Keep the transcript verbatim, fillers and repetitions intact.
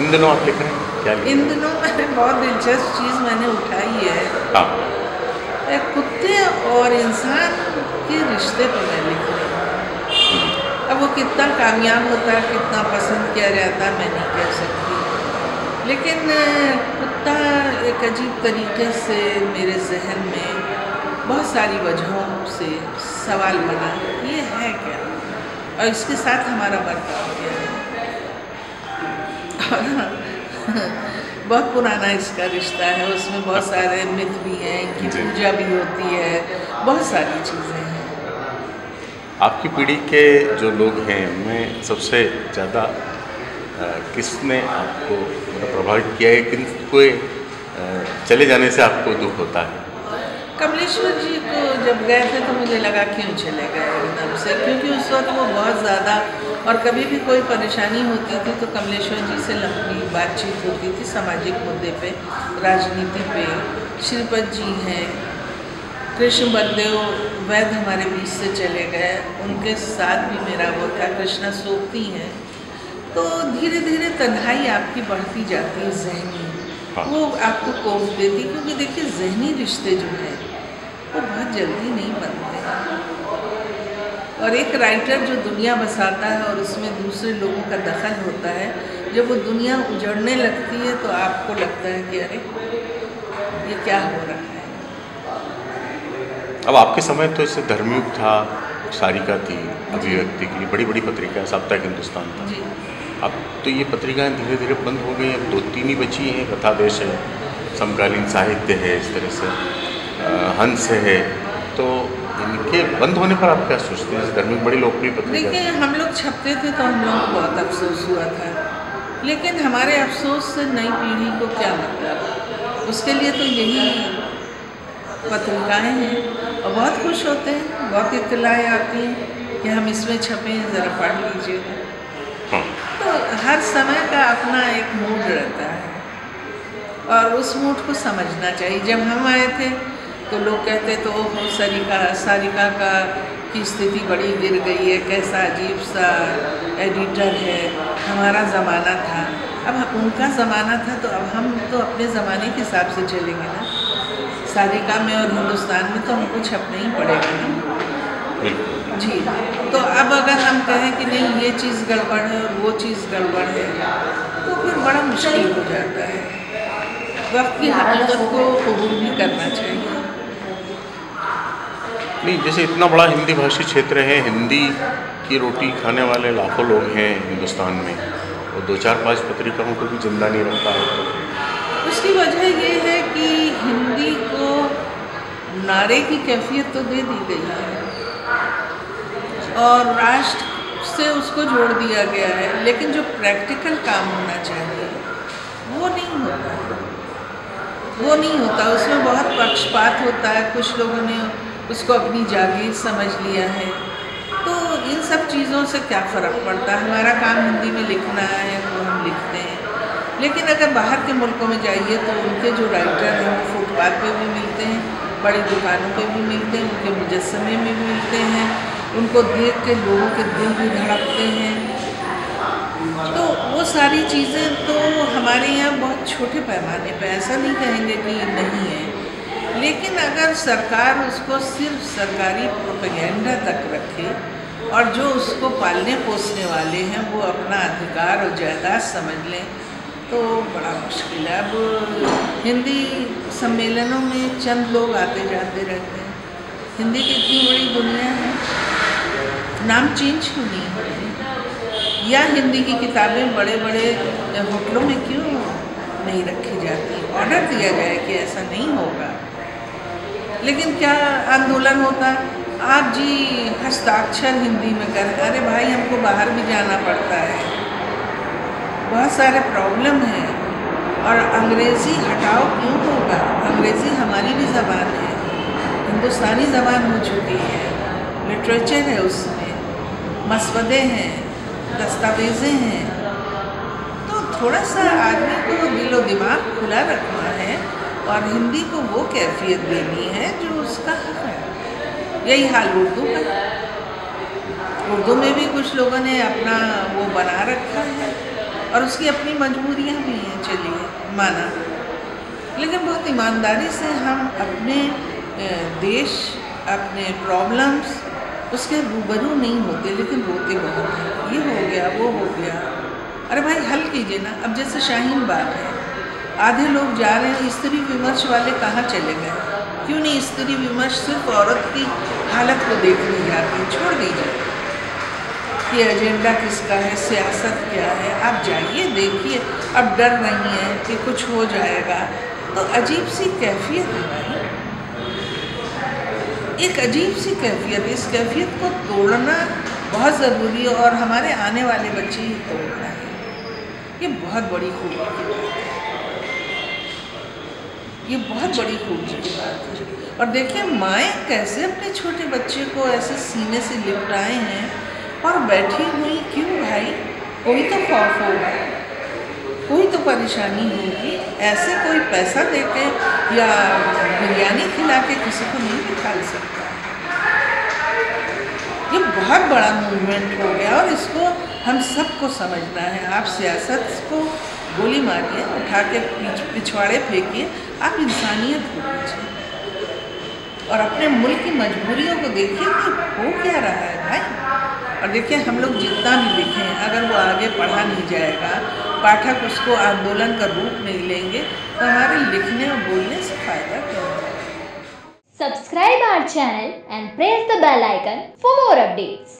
इन दिनों आप लिख रहे हैं क्या? इन दिनों मैंने बहुत दिलचस्प चीज़ मैंने उठाई है, हाँ, कुत्ते और इंसान के रिश्ते पर मैं लिख रही हूँ। अब वो कितना कामयाब होता है, कितना पसंद किया जाता है, मैं नहीं कह सकती, लेकिन कुत्ता एक अजीब तरीके से मेरे जहन में बहुत सारी वजहों से सवाल बना, ये है क्या और इसके साथ हमारा बर्ताव क्या है। बहुत पुराना इसका रिश्ता है, उसमें बहुत सारे मिथ भी हैं, इनकी पूजा भी होती है, बहुत सारी चीज़ें हैं। आपकी पीढ़ी के जो लोग हैं उनमें सबसे ज़्यादा किसने आपको प्रभावित किया है, किन कोई चले जाने से आपको दुख होता है? कमलेश्वर जी को जब गए थे तो मुझे लगा क्यों चले गए एकदम से, क्योंकि उस वक्त वो बहुत ज़्यादा, और कभी भी कोई परेशानी होती थी तो कमलेश्वर जी से लंबी बातचीत होती थी, सामाजिक मुद्दे पे, राजनीति पे। श्रीपद जी हैं, कृष्ण बंदे वैद्य हमारे बीच से चले गए, उनके साथ भी मेरा वो था। कृष्णा सोखती हैं, तो धीरे धीरे तन्हाई आपकी बढ़ती जाती है जहनी, वो आपको कोफ देती, क्योंकि देखिए जहनी रिश्ते जो हैं वो बहुत जल्दी नहीं बनते हैं। और एक राइटर जो दुनिया बसाता है और उसमें दूसरे लोगों का दखल होता है, जब वो दुनिया उजड़ने लगती है तो आपको लगता है कि अरे ये क्या हो रहा है। अब आपके समय तो इससे धर्मयुग था, सारिका थी, अभिव्यक्ति के लिए बड़ी बड़ी पत्रिका, साप्ताहिक हिंदुस्तान था जी। अब तो ये पत्रिकाएं धीरे धीरे बंद हो गई, अब दो तीन ही बची हैं, कथादेश है, समकालीन साहित्य है, इस तरह से हंस है, तो इनके बंद होने पर आप क्या सोचते हैं? गर्मी बड़ी लोकप्रिय पत्रिका, देखिए हम लोग छपते थे तो हम लोगों को बहुत अफसोस हुआ था, लेकिन हमारे अफसोस से नई पीढ़ी को क्या मतलब, उसके लिए तो यही पत्रिकाएँ हैं। और बहुत खुश होते हैं, बहुत इतलाएँ आती हैं कि हम इसमें छपें, ज़रा पढ़ लीजिए। तो हर समय का अपना एक मूड रहता है और उस मूड को समझना चाहिए। जब हम आए थे तो लोग कहते तो ओहो सारिका, सारिका का की स्थिति बड़ी गिर गई है, कैसा अजीब सा एडिटर है, हमारा ज़माना था। अब उनका ज़माना था तो अब हम तो अपने ज़माने के हिसाब से चलेंगे ना, सारिका में और हिंदुस्तान में तो हमको छपना ही पड़ेगा ना जी। तो अब अगर हम कहें कि नहीं ये चीज़ गड़बड़ है और वो चीज़ गड़बड़ है तो फिर बड़ा मुश्किल हो जाता है। वक्त की हकीकत को कबूल भी करना चाहिए। नहीं, जैसे इतना बड़ा हिंदी भाषी क्षेत्र है, हिंदी की रोटी खाने वाले लाखों लोग हैं हिंदुस्तान में, और दो चार पांच पत्रिकाओं को भी जिंदा नहीं रखता है तो। उसकी वजह ये है कि हिंदी को नारे की कैफियत तो दे दी गई है और राष्ट्र से उसको जोड़ दिया गया है, लेकिन जो प्रैक्टिकल काम होना चाहिए वो नहीं होता, वो नहीं होता। उसमें बहुत पक्षपात होता है, कुछ लोगों ने उसको अपनी जागीर समझ लिया है, तो इन सब चीज़ों से क्या फ़र्क पड़ता है। हमारा काम हिंदी में लिखना है तो हम लिखते हैं, लेकिन अगर बाहर के मुल्कों में जाइए तो उनके जो राइटर हैं वो फुटपाथ पर भी मिलते हैं, बड़ी दुकानों पर भी मिलते हैं, उनके मुजस्मे में भी मिलते हैं, उनको देख के लोगों के दिल भी धड़कते हैं। तो वो सारी चीज़ें तो हमारे यहाँ बहुत छोटे पैमाने पे, ऐसा नहीं कहेंगे कि नहीं है, लेकिन अगर सरकार उसको सिर्फ सरकारी प्रोपेगेंडा तक रखे और जो उसको पालने पोसने वाले हैं वो अपना अधिकार और जायदाद समझ लें तो बड़ा मुश्किल है। अब हिंदी सम्मेलनों में चंद लोग आते जाते रहते हैं, हिंदी की इतनी बड़ी दुनिया है, नाम चेंज क्यों नहीं हो रही, या हिंदी की किताबें बड़े बड़े होटलों में क्यों नहीं रखी जाती। ऑर्डर दिया जाए कि ऐसा नहीं होगा, लेकिन क्या आंदोलन होता है, आप जी हस्ताक्षर हिंदी में करें, अरे भाई हमको बाहर भी जाना पड़ता है, बहुत सारे प्रॉब्लम हैं। और अंग्रेज़ी हटाओ क्यों होगा, अंग्रेज़ी हमारी भी ज़बान है, हिंदुस्तानी ज़बान हो चुकी है, लिटरेचर है, उसमें मसवदे हैं, दस्तावेजें हैं, तो थोड़ा सा आदमी को दिलो दिमाग खुला रखना है और हिंदी को वो कैफियत देनी है जो उसका हक है। यही हाल उर्दू का, उर्दू में भी कुछ लोगों ने अपना वो बना रखा है और उसकी अपनी मजबूरियां भी हैं, चलिए माना, लेकिन बहुत ईमानदारी से हम अपने देश, अपने प्रॉब्लम्स उसके रूबरू नहीं होते, लेकिन रोते बहुत हैं, ये हो गया वो हो गया। अरे भाई हल कीजिए ना। अब जैसे शाहीन बाग है, आधे लोग जा रहे हैं, स्त्री विमर्श वाले कहाँ चले गए? क्यों नहीं स्त्री विमर्श सिर्फ औरत की हालत को देखने जाती है? छोड़ दीजिए कि एजेंडा किसका है, सियासत क्या है, आप जाइए देखिए। अब डर नहीं है कि कुछ हो जाएगा, तो अजीब सी कैफियत है भाई, एक अजीब सी कैफियत। इस कैफियत को तोड़ना बहुत ज़रूरी है और हमारे आने वाले बच्चे ही तोड़ रहे हैं। ये बहुत बड़ी खूबी की बात है, ये बहुत बड़ी खूबी की बात है। और देखिए माएँ कैसे अपने छोटे बच्चे को ऐसे सीने से लिपटाए हैं और बैठी हुई। क्यों भाई? कोई तो खौफ होगा, कोई तो परेशानी होगी। ऐसे कोई पैसा देके या बिरयानी खिला के किसी को नहीं निकाल सकता। ये बहुत बड़ा मूवमेंट हो गया और इसको हम सबको समझना है। आप सियासत को गोली मारिए, उठा के पिछवाड़े फेंकिए, आप इंसानियत को लीजिए और अपने मुल्क की मजबूरियों को देखिए कि हो क्या रहा है भाई। और देखिए हम लोग जितना भी लिखें, अगर वो आगे पढ़ा नहीं जाएगा, पाठक उसको आंदोलन का रूप नहीं लेंगे, तो हमारे लिखने और बोलने से फायदा क्या है? Subscribe our channel and press the bell icon for more updates.